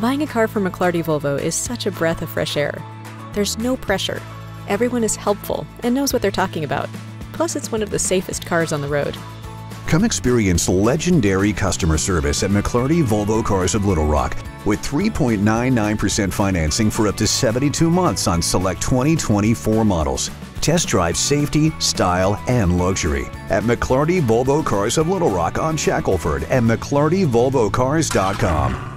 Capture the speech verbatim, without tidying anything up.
Buying a car from McLarty Volvo is such a breath of fresh air. There's no pressure. Everyone is helpful and knows what they're talking about. Plus, it's one of the safest cars on the road. Come experience legendary customer service at McLarty Volvo Cars of Little Rock with three point nine nine percent financing for up to seventy-two months on select twenty twenty-four models. Test drive safety, style, and luxury at McLarty Volvo Cars of Little Rock on Shackleford and McLarty Volvo Cars dot com.